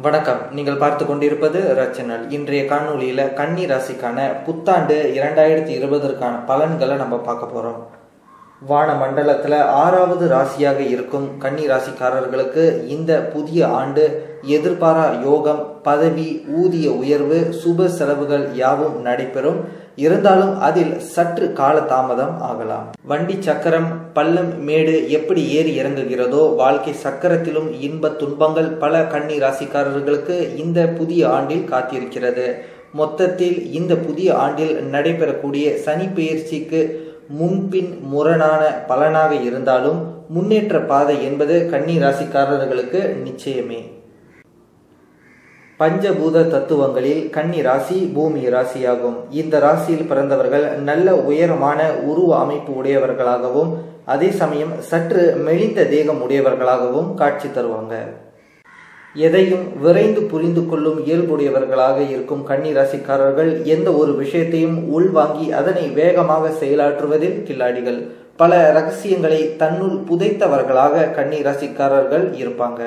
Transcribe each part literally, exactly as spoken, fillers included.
வணக்கம். நீங்கள் பார்த்து கொண்டிருப்பது ரச்சனல். இன்றைய காணொலியில் கன்னி ராசிக்கான புத்தாண்டு இரண்டாயிரத்தி இருபதற்கான பலன்களை நம்ம பார்க்க போகிறோம். வான மண்டலத்தில் ஆறாவது ராசியாக இருக்கும் கன்னி ராசிக்காரர்களுக்கு இந்த புதிய ஆண்டு எதிர்பாரா யோகம், பதவி, ஊதிய உயர்வு, சுப செலவுகள் யாவும் நடைபெறும். இருந்தாலும் அதில் சற்று கால தாமதம் ஆகலாம். வண்டி சக்கரம் பள்ளம் மேடு எப்படி ஏறி இறங்குகிறதோ வாழ்க்கை சக்கரத்திலும் இன்ப துன்பங்கள் பல கன்னி ராசிக்காரர்களுக்கு இந்த புதிய ஆண்டில் காத்திருக்கிறது. மொத்தத்தில் இந்த புதிய ஆண்டில் நடைபெறக்கூடிய சனி பெயர்ச்சிக்கு முன்பின் முரணான பலனாக இருந்தாலும் முன்னேற்ற பாதை என்பது கன்னி ராசிக்காரர்களுக்கு நிச்சயமே. பஞ்சபூத தத்துவங்களில் கன்னி ராசி பூமி ராசியாகும். இந்த ராசியில் பிறந்தவர்கள் நல்ல உயரமான உருவ அமைப்பு உடையவர்களாகவும் அதே சமயம் சற்று மெலிந்த தேகம் உடையவர்களாகவும் காட்சி தருவாங்க. எதையும் விரைந்து புரிந்து கொள்ளும் இயல்புடையவர்களாக இருக்கும் கன்னி ராசிக்காரர்கள் எந்த ஒரு விஷயத்தையும் உள்வாங்கி அதனை வேகமாக செயலாற்றுவதில் கில்லாடிகள். பல ரகசியங்களை தன்னுள் புதைத்தவர்களாக கன்னி ராசிக்காரர்கள் இருப்பாங்க.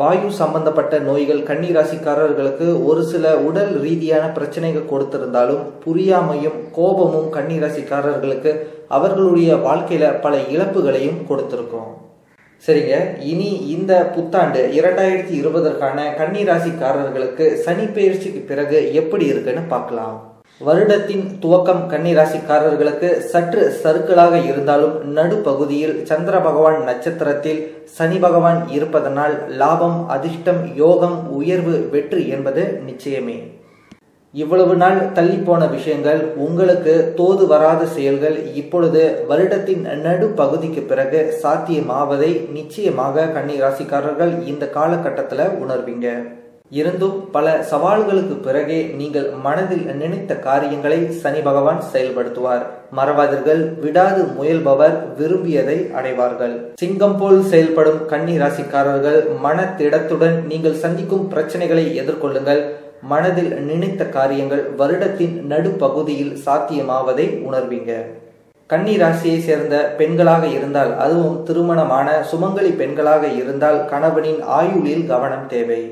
வாயு சம்பந்தப்பட்ட நோய்கள் கன்னி ராசிக்காரர்களுக்கு ஒரு சில உடல் ரீதியான பிரச்சனைகள் கொடுத்திருந்தாலும் புரியாமையும் கோபமும் கன்னி ராசிக்காரர்களுக்கு அவர்களுடைய வாழ்க்கையில பல இழப்புகளையும் கொடுத்திருக்கும். சரிங்க, இனி இந்த புத்தாண்டு இரண்டாயிரத்தி இருபதற்கான கன்னி ராசிக்காரர்களுக்கு சனி பெயர்ச்சிக்கு பிறகு எப்படி இருக்குன்னு பார்க்கலாம். வருடத்தின் துவக்கம் கன்னி ராசிக்காரர்களுக்கு சற்று சறுக்கலாக இருந்தாலும் நடுப்பகுதியில் சந்திர பகவான் நட்சத்திரத்தில் சனி பகவான் இருப்பதனால் லாபம், அதிர்ஷ்டம், யோகம், உயர்வு, வெற்றி என்பது நிச்சயமே. இவ்வளவு நாள் தள்ளி போன விஷயங்கள், உங்களுக்கு தோது வராத செயல்கள் இப்பொழுது வருடத்தின் நடுப்பகுதிக்கு பிறகு சாத்தியமாவதை நிச்சயமாக கன்னி ராசிக்காரர்கள் இந்த காலகட்டத்தில் உணர்வீங்க. இருந்தும் பல சவால்களுக்கு பிறகே நீங்கள் மனதில் நினைத்த காரியங்களை சனி பகவான் செயல்படுத்துவார். மறவாதீர்கள். விடாது முயல்பவர் விரும்பியதை அடைவார்கள். சிங்கம் போல் செயல்படும் கன்னி ராசிக்காரர்கள் மனதிடத்துடன் நீங்கள் சந்திக்கும் பிரச்சனைகளை எதிர்கொள்ளுங்கள். மனதில் நினைத்த காரியங்கள் வருடத்தின் நடுப்பகுதியில் சாத்தியமாவதை உணர்வீங்க. கன்னி ராசியை சேர்ந்த பெண்களாக இருந்தால், அதுவும் திருமணமான சுமங்கலி பெண்களாக இருந்தால் கணவனின் ஆயுளில் கவனம் தேவை.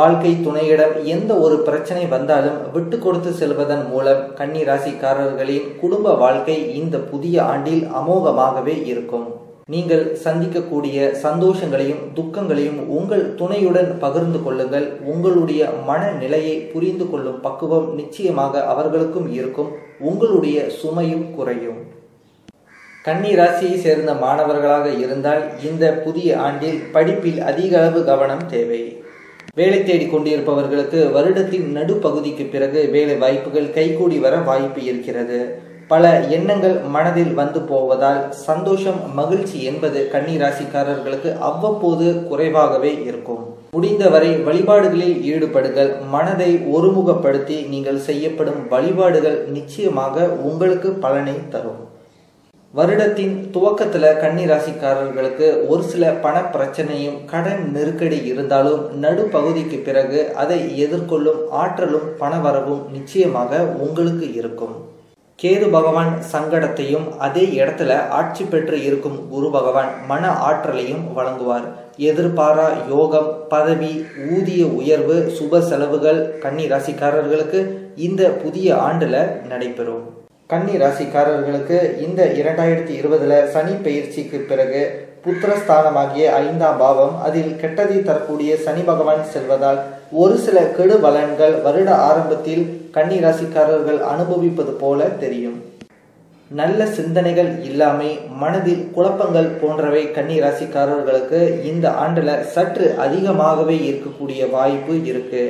வாழ்க்கை துணையிடம் எந்த ஒரு பிரச்சனை வந்தாலும் விட்டு கொடுத்து செல்வதன் மூலம் கன்னி ராசிக்காரர்களின் குடும்ப வாழ்க்கை இந்த புதிய ஆண்டில் அமோகமாகவே இருக்கும். நீங்கள் சந்திக்கக்கூடிய சந்தோஷங்களையும் துக்கங்களையும் உங்கள் துணையுடன் பகிர்ந்து கொள்ளுங்கள். உங்களுடைய மனநிலையை புரிந்து கொள்ளும் பக்குவம் நிச்சயமாக அவர்களுக்கும் இருக்கும். உங்களுடைய சுமையும் குறையும். கன்னி ராசியை சேர்ந்த மாணவர்களாக இருந்தால் இந்த புதிய ஆண்டில் படிப்பில் அதிக அளவு கவனம் தேவை. வேலை தேடி கொண்டிருப்பவர்களுக்கு வருடத்தின் நடுப்பகுதிக்கு பிறகு வேலை வாய்ப்புகள் கைகூடி வர வாய்ப்பு இருக்கிறது. பல எண்ணங்கள் மனதில் வந்து போவதால் சந்தோஷம், மகிழ்ச்சி என்பது கன்னி ராசிக்காரர்களுக்கு அவ்வப்போது குறைவாகவே இருக்கும். முடிந்தவரை வழிபாடுகளில் ஈடுபடுங்கள். மனதை ஒருமுகப்படுத்தி நீங்கள் செய்யப்படும் வழிபாடுகள் நிச்சயமாக உங்களுக்கு பலனை தரும். வருடத்தின் துவக்கத்தில் கன்னி ராசிக்காரர்களுக்கு ஒரு சில பண பிரச்சனையும் கடன் நெருக்கடி இருந்தாலும் நடுப்பகுதிக்கு பிறகு அதை எதிர்கொள்ளும் ஆற்றலும் பணவரவும் நிச்சயமாக உங்களுக்கு இருக்கும். கேது பகவான் சங்கடத்தையும் அதே இடத்துல ஆட்சி பெற்று இருக்கும் குரு பகவான் மன ஆற்றலையும் வழங்குவார். எதிர்பாரா யோகம், பதவி, ஊதிய உயர்வு, சுப செலவுகள் கன்னி ராசிக்காரர்களுக்கு இந்த புதிய ஆண்டுல நடைபெறும். கன்னி ராசிக்காரர்களுக்கு இந்த இரண்டாயிரத்தி இருபதுல சனி பெயர்ச்சிக்கு பிறகு புத்திரஸ்தானமாகிய ஐந்தாம் பாவம், அதில் கெட்டதை தரக்கூடிய சனி பகவான் செல்வதால் ஒரு சில கெடு பலன்கள் வருட ஆரம்பத்தில் கன்னி ராசிக்காரர்கள் அனுபவிப்பது போல தெரியும். நல்ல சிந்தனைகள் இல்லாமை, மனதில் குழப்பங்கள் போன்றவை கன்னி ராசிக்காரர்களுக்கு இந்த ஆண்டுல சற்று அதிகமாகவே இருக்கக்கூடிய வாய்ப்பு இருக்கு.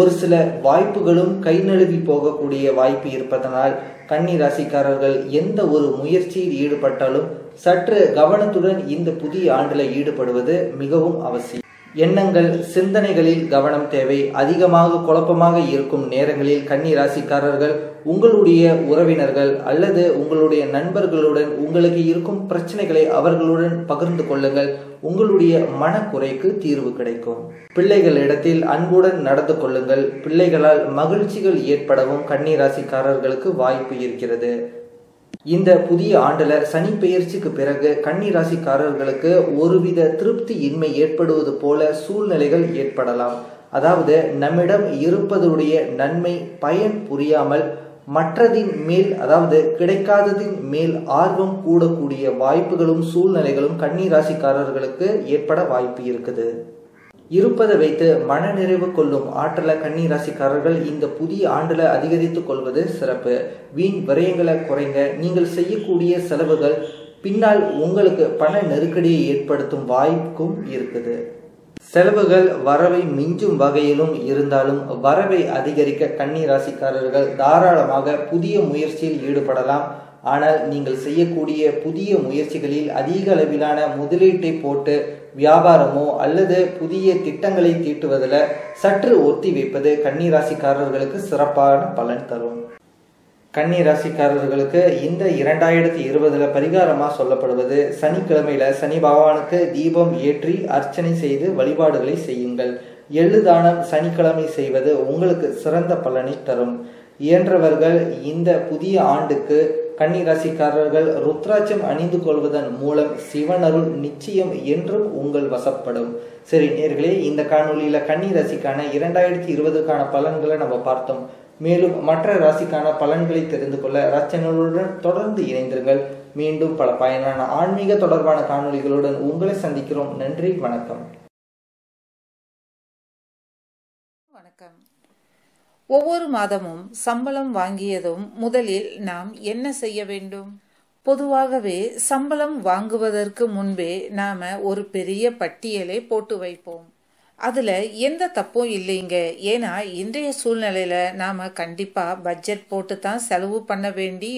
ஒரு சில வாய்ப்புகளும் கை நழுவி போகக்கூடிய வாய்ப்பு இருப்பதனால் கன்னி ராசிக்காரர்கள் எந்த ஒரு முயற்சியில் ஈடுபட்டாலும் சற்று கவனத்துடன் இந்த புதிய ஆண்டுல ஈடுபடுவது மிகவும் அவசியம். எண்ணங்கள், சிந்தனைகளில் கவனம் தேவை. அதிகமாக குழப்பமாக இருக்கும் நேரங்களில் கன்னி ராசிக்காரர்கள் உங்களுடைய உறவினர்கள் அல்லது உங்களுடைய நண்பர்களுடன் உங்களுக்கு இருக்கும் பிரச்சனைகளை அவர்களுடன் பகிர்ந்து கொள்ளுங்கள். உங்களுடைய மனக்குறைக்கு தீர்வு கிடைக்கும். பிள்ளைகள் இடத்தில் அன்புடன் நடந்து கொள்ளுங்கள். பிள்ளைகளால் மகிழ்ச்சிகள் ஏற்படவும் கன்னி ராசிக்காரர்களுக்கு வாய்ப்பு இருக்கிறது. இந்த புதிய ஆண்டுல சனி பெயர்ச்சிக்கு பிறகு கன்னி ராசிக்காரர்களுக்கு ஒருவித திருப்தி இன்மை ஏற்படுவது போல சூழ்நிலைகள் ஏற்படலாம். அதாவது நம்மிடம் இருப்பதனுடைய நன்மை பயன் புரியாமல் மற்றதின் மேல், அதாவது கிடைக்காததின் மேல் ஆர்வம் கூடக்கூடிய வாய்ப்புகளும் சூழ்நிலைகளும் கன்னி ராசிக்காரர்களுக்கு ஏற்பட வாய்ப்பு இருக்குது. இருப்பதை வைத்து மன நிறைவு கொள்ளும் ஆற்றலை கன்னி ராசிக்காரர்கள் இந்த புதிய ஆண்டுல அதிகரித்துக் கொள்வது சிறப்பு. வீண் விரயங்களை குறைங்க. நீங்கள் செய்யக்கூடிய செலவுகள் பின்னால் உங்களுக்கு பண நெருக்கடியை ஏற்படுத்தும் வாய்ப்பும் இருக்குது. செலவுகள் வரவை மிஞ்சும் வகையிலும் இருந்தாலும் வரவை அதிகரிக்க கன்னி ராசிக்காரர்கள் தாராளமாக புதிய முயற்சியில் ஈடுபடலாம். ஆனால் நீங்கள் செய்யக்கூடிய புதிய முயற்சிகளில் அதிக அளவிலான முதலீட்டை போட்டு வியாபாரமோ அல்லது புதிய திட்டங்களை தீட்டுவதில் சற்று ஒத்தி வைப்பது கன்னி ராசிக்காரர்களுக்கு சிறப்பான பலன் தரும். கன்னி ராசிக்காரர்களுக்கு இந்த இரண்டாயிரத்தி இருபதுல பரிகாரமா சொல்லப்படுவது, சனிக்கிழமையில சனி பகவானுக்கு தீபம் ஏற்றி அர்ச்சனை செய்து வழிபாடுகளை செய்யுங்கள். எள்ளுதானம் சனிக்கிழமை செய்வது உங்களுக்கு சிறந்த பலனை தரும். இயன்றவர்கள் இந்த புதிய ஆண்டுக்கு கன்னி ராசிக்காரர்கள் ருத்ராட்சம் அணிந்து கொள்வதன் மூலம் சிவனருள் நிச்சயம் என்றும் உங்கள் வசப்படும். சரி நேர்களே, இந்த காணொலியில கன்னி ராசிக்கான இரண்டாயிரத்தி இருபதுக்கான பலன்களை நம்ம பார்த்தோம். மேலும் மற்ற ராசிக்கான பலன்களை தெரிந்து கொள்ள ரச்சனைகளுடன் தொடர்ந்து இணைந்திருங்கள். மீண்டும் பல பயனான ஆன்மீக தொடர்பான காணொலிகளுடன் உங்களை சந்திக்கிறோம். நன்றி, வணக்கம். வணக்கம். ஒவ்வொரு மாதமும் சம்பளம் வாங்கியதும் முதலில் நாம் என்ன செய்ய வேண்டும்? பொதுவாகவே சம்பளம் வாங்குவதற்கு முன்பே நாம ஒரு பெரிய பட்டியலை போட்டு வைப்போம். அதுல எந்த தப்பும் இல்லைங்க. ஏன்னா இன்றைய சூழ்நிலையில நாம கண்டிப்பா பட்ஜெட் போட்டு தான் செலவு பண்ண வேண்டி